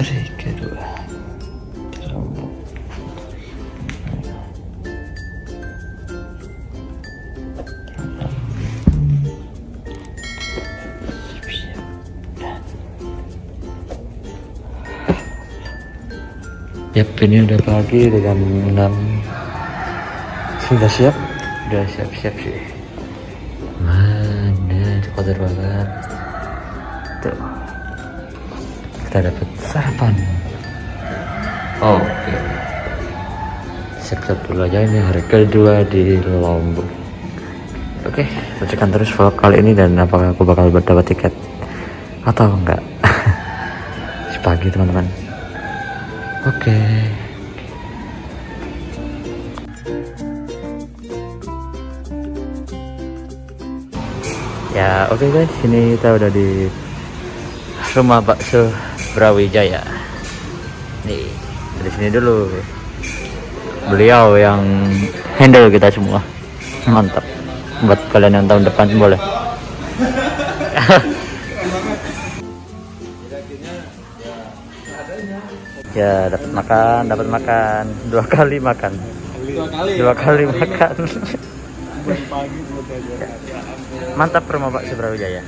hari kedua di Lombok. Ya, ini udah pagi, udah jam 6. Sudah siap? Udah siap-siap sih. Mana itu kotor banget. Tuh. Kita dapat sarapan. Oh, oke. Siap-siap dulu aja, ini hari kedua di Lombok. Oke, saksikan terus vlog kali ini dan apakah aku bakal dapat tiket atau enggak. Pagi, teman-teman. Oke. Ya, oke guys, ini kita udah di rumah bakso Brawijaya. Nih, dari sini dulu. Beliau yang handle kita semua. Mantap. Buat kalian yang tahun depan boleh. Ya, dapat makan dua kali makan. Mantap rumah Pak Brawijaya.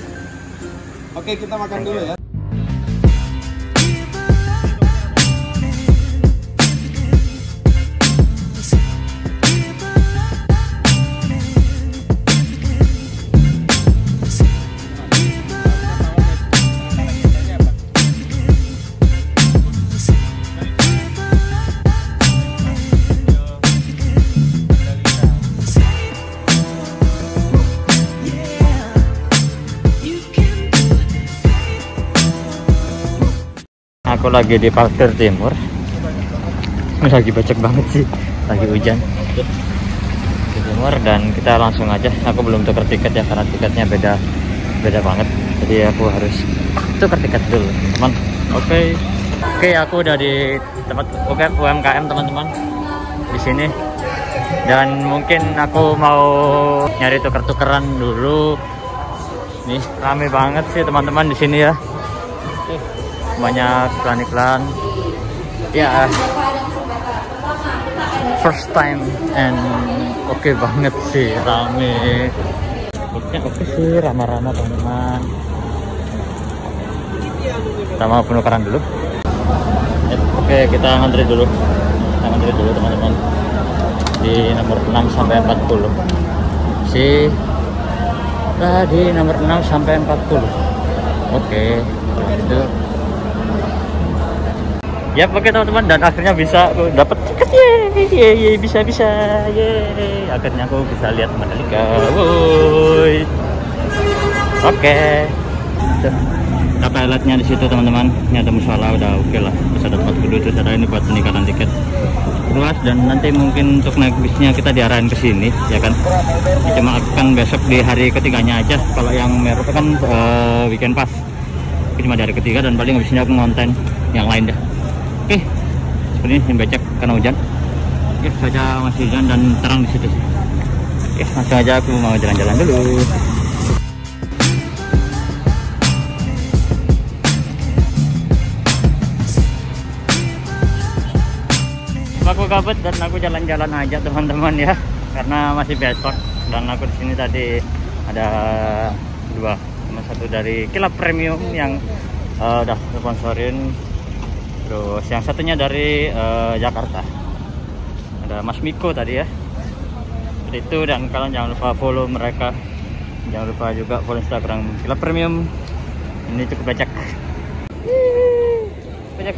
Oke, kita makan dulu ya. Aku lagi di Pasir Timur. Lagi becek banget sih, lagi hujan. Di Timur, dan kita langsung aja. Aku belum tuker tiket ya, karena tiketnya beda banget. Jadi aku harus tuker tiket dulu, teman. Oke. Oke, aku udah di tempat UMKM, teman-teman. Di sini. Dan mungkin aku mau nyari tuker-tukeran dulu. Nih, rame banget sih teman-teman di sini ya. Banyak iklan-iklan ya, first time and oke banget sih, rame sebutnya oke sih, ramah-ramah teman-teman. Kita mau penukaran dulu. Oke, kita ngantri dulu teman-teman, di nomor 6 sampai 40 sih. Nah, di nomor 6 sampai 40 oke itu. Ya, oke teman-teman, dan akhirnya bisa aku dapat tiket. Ye, bisa. Ye, akhirnya aku bisa lihat Mandalika. Woi. Oke. Toiletnya di situ teman-teman. Ini ada musola, udah oke lah. Bisa dapat duduk itu, ini buat peningkatan tiket. Luas, dan nanti mungkin untuk naik bisnya kita diarahin ke sini, ya kan? Cuma akan besok di hari ketiganya aja. Kalau yang merah kan weekend pas. Cuma di hari ketiga, dan paling habisnya aku ngonten yang lain dah. Oke, seperti ini becek karena hujan. Oke, saja masih hujan dan terang di situ. Oke, langsung aja aku mau jalan-jalan dulu. Aku gabut dan aku jalan-jalan aja teman-teman ya, karena masih besok. Dan aku di sini tadi ada dua, satu dari Kilap Premium yang udah sponsorin. Terus yang satunya dari Jakarta, ada Mas Miko tadi ya. Seperti itu, dan kalian jangan lupa follow mereka. Jangan lupa juga follow Instagram Kilap Premium. Ini cukup banyak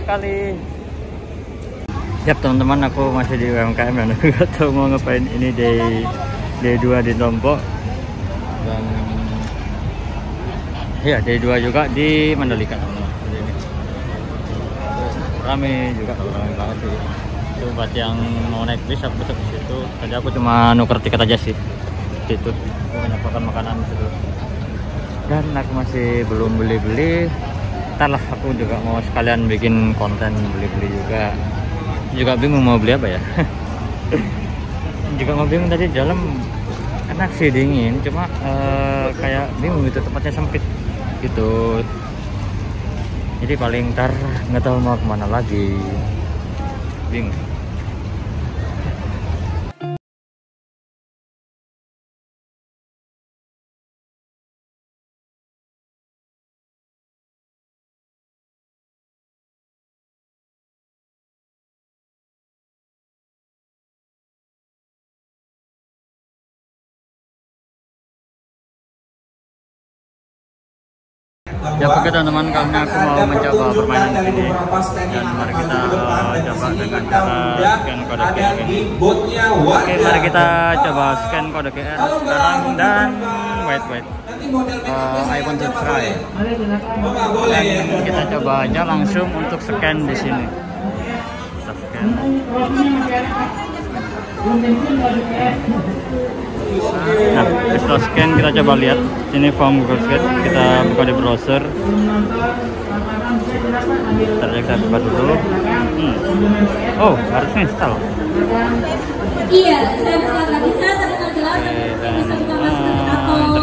sekali. Siap teman-teman, aku masih di UMKM dan aku gak tahu mau ngapain ini D2 di Lombok. Dan ya D2 juga di Mandalika teman-teman. Rame juga, rame banget sih. Itu buat yang mau naik bis, aku tetap di situ. Tadi aku cuma nuker tiket aja sih. Itu banyak makanan di situ. Dan aku masih belum beli-beli. Entar lah, aku juga mau sekalian bikin konten beli-beli juga. Juga bingung mau beli apa ya. Juga mau bingung tadi dalam, enak sih dingin, cuma kayak bingung gitu, tempatnya sempit gitu. Jadi paling ntar nggak tahu mau kemana lagi, bingung. Ya oke teman-teman, karena aku mau mencoba permainan ini dan mari kita coba dengan cara scan kode QR. Oke, mari kita coba scan kode QR sekarang dan wait iPhone subscribe. Dan kita coba aja langsung untuk scan di sini. Kita scan. Nah, setelah scan kita coba lihat ini form Google Sheet, kita buka di browser. Kita buka dulu. Oh, harusnya install. Iya, saya bisa terkenal jelas, bisa buka masuk atau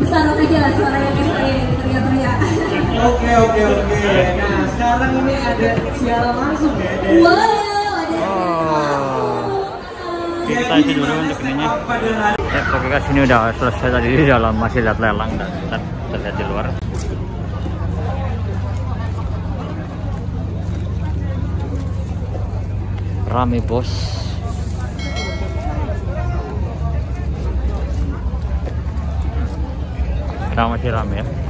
besar aja lah suaranya teriak-teriak. Oke. Nah, sekarang ini ada siaran langsung ya. Wow. Kita itu dulu untuk ininya. Aplikasi ini udah selesai tadi di dalam, masih lihat lelang dan terlihat di luar. Rame bos. Kita masih rame ya.